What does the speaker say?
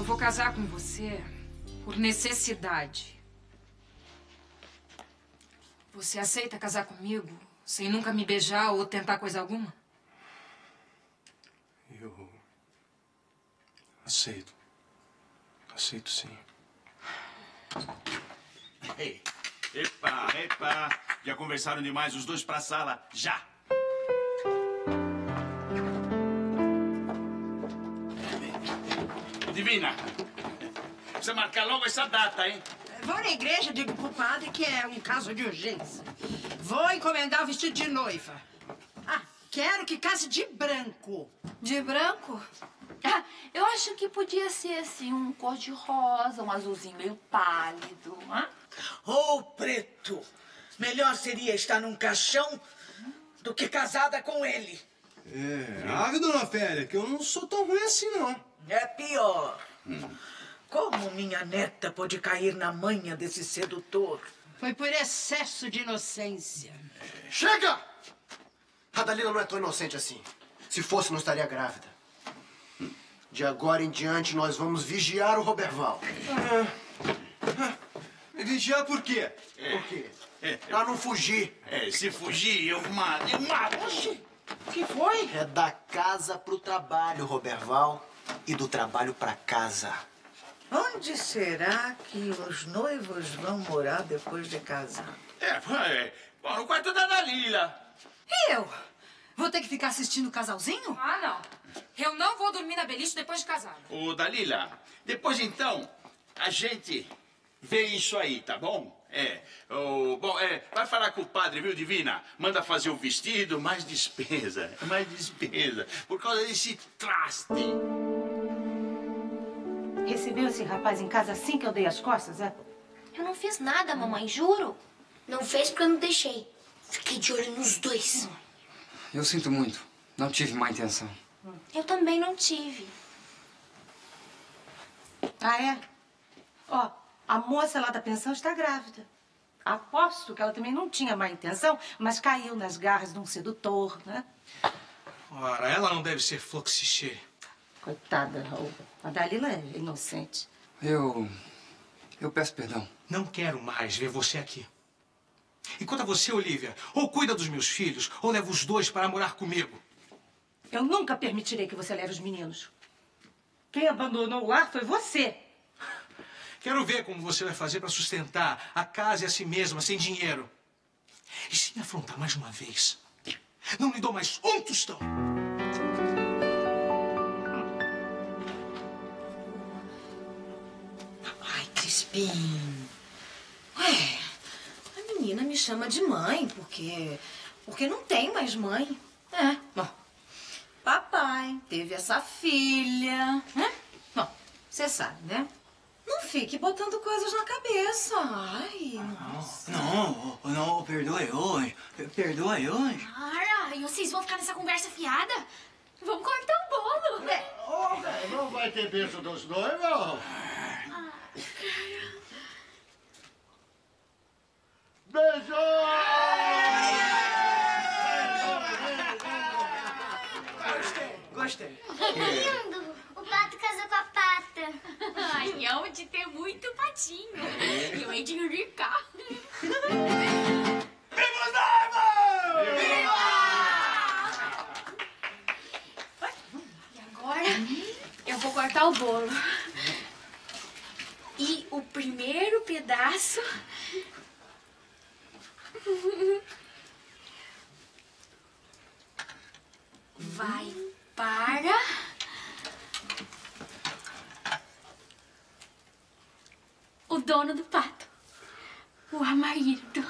eu vou casar com você por necessidade. Você aceita casar comigo sem nunca me beijar ou tentar coisa alguma? Eu... aceito. Aceito, sim. Ei, epa! Já conversaram demais, os dois pra sala, já! Divina, precisa marcar logo essa data, hein? Vou na igreja, digo pro padre que é um caso de urgência. Vou encomendar o vestido de noiva. Ah, quero que case de branco. De branco? Ah, eu acho que podia ser, assim, um cor-de-rosa, um azulzinho meio pálido, hein? Ou preto. Melhor seria estar num caixão do que casada com ele. É, ah, dona Félia, que eu não sou tão ruim assim, não. É pior. Como minha neta pôde cair na manha desse sedutor? Foi por excesso de inocência. Chega! A Dalila não é tão inocente assim. Se fosse, não estaria grávida. De agora em diante, nós vamos vigiar o Roberval. Vigiar por quê? Por quê? Pra não fugir. É, se fugir, eu mato. Oxi! O que foi? É da casa pro trabalho, Roberval. E do trabalho pra casa. Onde será que os noivos vão morar depois de casar? Bom, no quarto da Dalila. E eu? Vou ter que ficar assistindo o casalzinho? Ah, não. Eu não vou dormir na beliche depois de casar. Ô, Dalila, depois então, a gente vê isso aí, tá bom? Vai falar com o padre, viu, Divina? Manda fazer o vestido, mais despesa. Por causa desse traste. Recebeu esse rapaz em casa assim que eu dei as costas, é? Eu não fiz nada, mamãe, juro. Não fez porque eu não deixei. Fiquei de olho nos dois. Eu sinto muito. Não tive má intenção. Eu também não tive. Ah, é? Ó, a moça lá da pensão está grávida. Aposto que ela também não tinha má intenção, mas caiu nas garras de um sedutor, né? Ora, ela não deve ser fluxichê. Coitada, Raul. A Dalila é inocente. Eu peço perdão. Não quero mais ver você aqui. E quanto a você, Olívia, ou cuida dos meus filhos, ou leva os dois para morar comigo. Eu nunca permitirei que você leve os meninos. Quem abandonou o lar foi você. Quero ver como você vai fazer para sustentar a casa e a si mesma sem dinheiro. E se me afrontar mais uma vez, não lhe dou mais um tostão. Crispim. Ué, a menina me chama de mãe porque não tem mais mãe. É. Bom, papai teve essa filha. É? Bom, você sabe, né? Não fique botando coisas na cabeça. Ai, nossa. Não, perdoe hoje. Cara, vocês vão ficar nessa conversa fiada? Vamos comer então um bolo. É. Oh, não vai ter beijo dos dois, não. Beijo! Gostei. Lindo! O pato casou com a pata. Ai, é onde tem muito patinho. E o Edinho de cá. Viva Daiva! Viva! E agora eu vou cortar o bolo. E o primeiro pedaço... vai para... o dono do pato, o Amarildo.